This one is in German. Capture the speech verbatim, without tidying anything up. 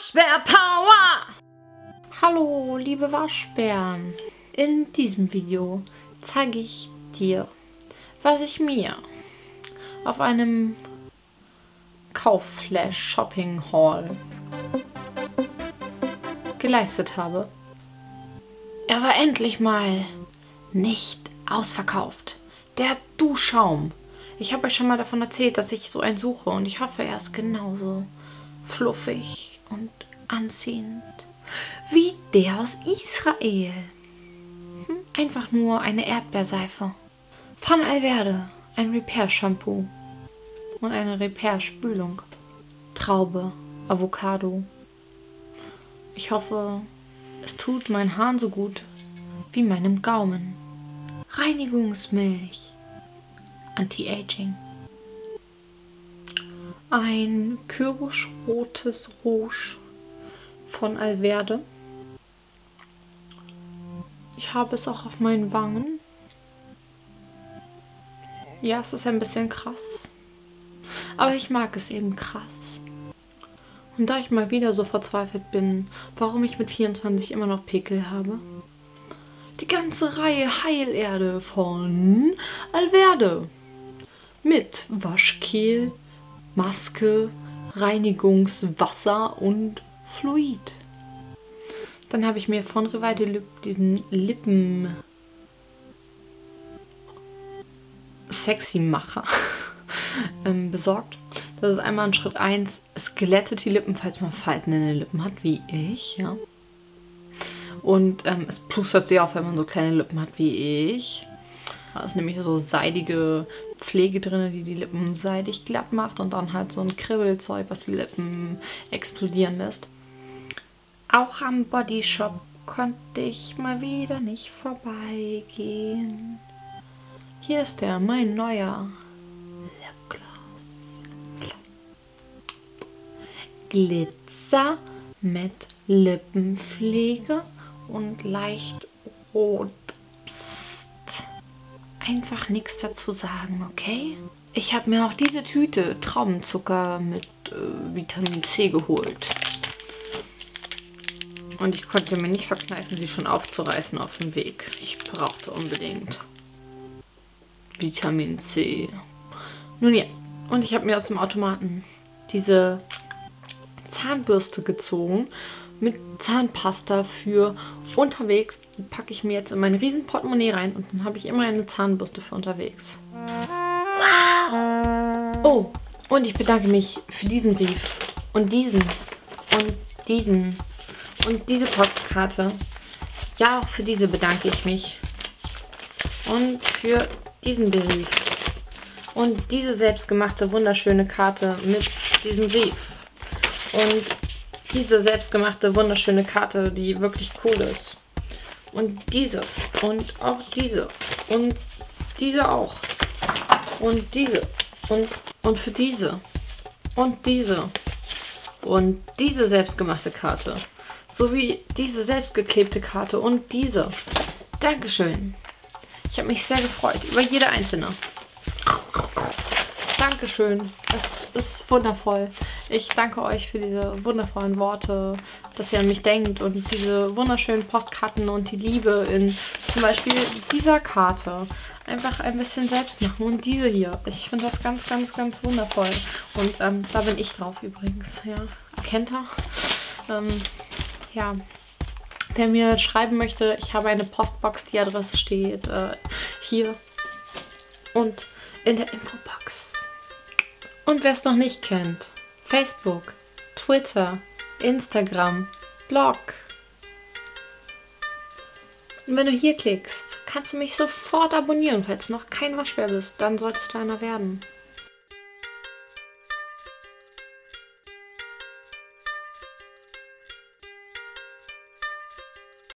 Waschbär-Power! Hallo, liebe Waschbären! In diesem Video zeige ich dir, was ich mir auf einem Kaufflash-Shopping-Hall geleistet habe. Er war endlich mal nicht ausverkauft. Der Duschschaum. Ich habe euch schon mal davon erzählt, dass ich so einen suche und ich hoffe, er ist genauso fluffig und anziehend wie der aus Israel. Hm? Einfach nur eine Erdbeerseife. Von Alverde. Ein Repair-Shampoo. Und eine Repair-Spülung. Traube. Avocado. Ich hoffe, es tut meinen Haaren so gut wie meinem Gaumen. Reinigungsmilch. Anti-Aging. Ein kürbisrotes Rouge von Alverde. Ich habe es auch auf meinen Wangen. Ja, es ist ein bisschen krass. Aber ich mag es eben krass. Und da ich mal wieder so verzweifelt bin, warum ich mit vierundzwanzig immer noch Pickel habe. Die ganze Reihe Heilerde von Alverde. Mit Waschgel, Maske, Reinigungswasser und Fluid. Dann habe ich mir von Rival de Lip diesen Lippen Sexy-Macher besorgt. Das ist einmal in Schritt eins. Es glättet die Lippen, falls man Falten in den Lippen hat, wie ich, ja. Und ähm, es plustert sie auf, wenn man so kleine Lippen hat, wie ich. Da ist nämlich so seidige Pflege drin, die die Lippen seidig glatt macht und dann halt so ein Kribbelzeug, was die Lippen explodieren lässt. Auch am Body Shop konnte ich mal wieder nicht vorbeigehen. Hier ist der, mein neuer Lipgloss. Glitzer mit Lippenpflege und leicht rot. Psst. Einfach nichts dazu sagen, okay? Ich habe mir auch diese Tüte Traubenzucker mit äh, Vitamin C geholt. Und ich konnte mir nicht verkneifen, sie schon aufzureißen auf dem Weg. Ich brauchte unbedingt Vitamin C. Nun ja, und ich habe mir aus dem Automaten diese Zahnbürste gezogen mit Zahnpasta für unterwegs. Die packe ich mir jetzt in mein riesen Portemonnaie rein und dann habe ich immer eine Zahnbürste für unterwegs. Oh, und ich bedanke mich für diesen Brief und diesen und diesen und diese Postkarte. Ja, auch für diese bedanke ich mich. Und für diesen Brief. Und diese selbstgemachte wunderschöne Karte mit diesem Brief. Und diese selbstgemachte wunderschöne Karte, die wirklich cool ist. Und diese. Und auch diese. Und diese auch. Und diese. Und, und für diese. Und diese. Und diese selbstgemachte Karte. Sowie diese selbstgeklebte Karte. Und diese. Dankeschön. Ich habe mich sehr gefreut über jede einzelne. Dankeschön. Es ist wundervoll. Ich danke euch für diese wundervollen Worte, dass ihr an mich denkt und diese wunderschönen Postkarten und die Liebe in zum Beispiel dieser Karte. Einfach ein bisschen selbst machen und diese hier. Ich finde das ganz, ganz, ganz wundervoll. Und ähm, da bin ich drauf übrigens. Ja, erkennt ihr? Ähm, ja. Wer mir schreiben möchte, ich habe eine Postbox, die Adresse steht äh, hier und in der Infobox. Und wer es noch nicht kennt, Facebook, Twitter, Instagram, Blog. Und wenn du hier klickst, kannst du mich sofort abonnieren, falls du noch kein Waschbär bist, dann solltest du einer werden.